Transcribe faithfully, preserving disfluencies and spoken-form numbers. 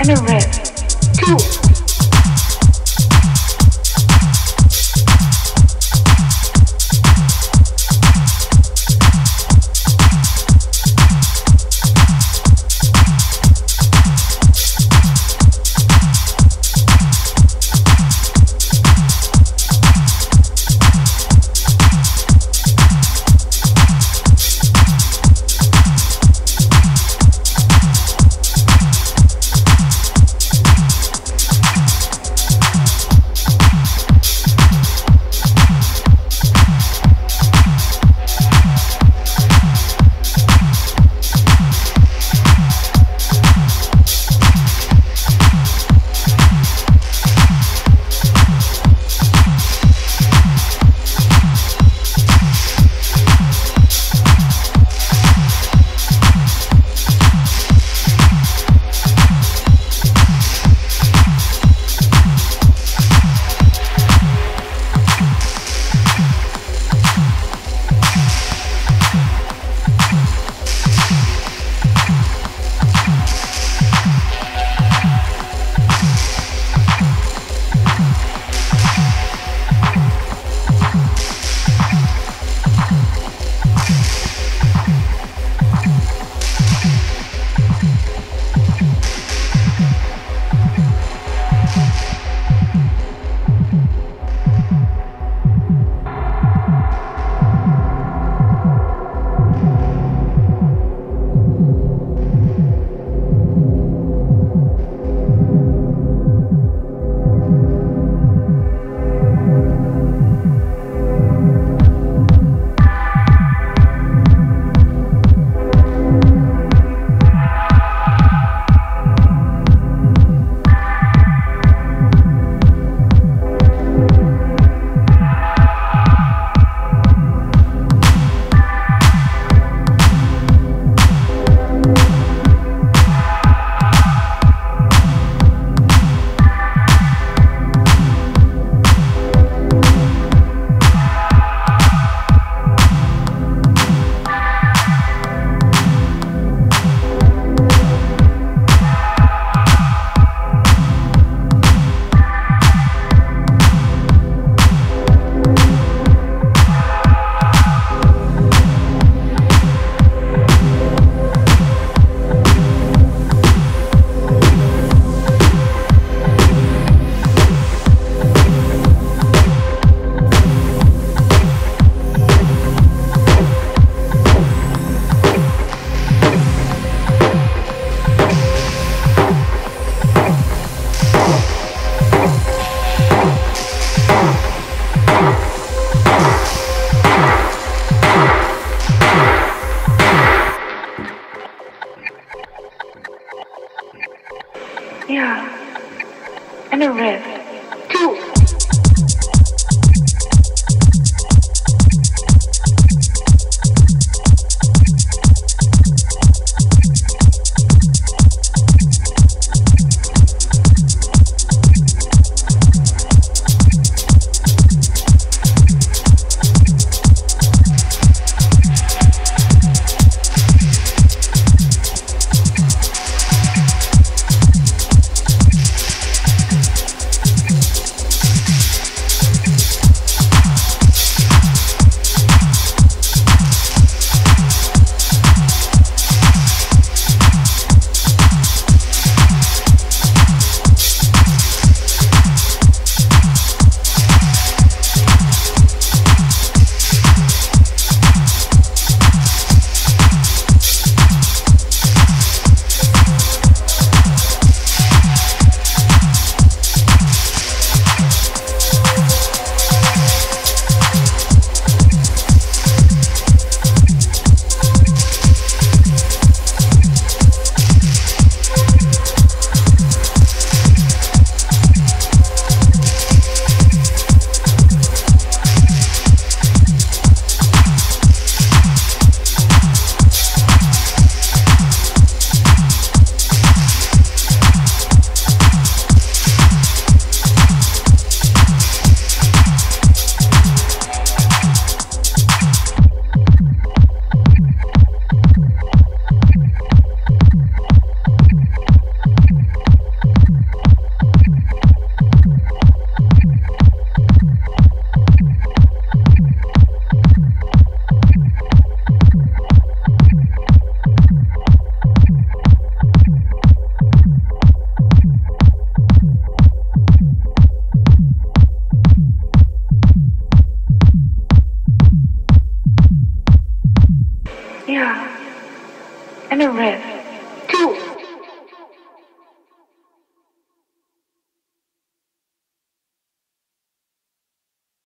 and a riff to it. Yeah, and a riff, too. and a rest. Two.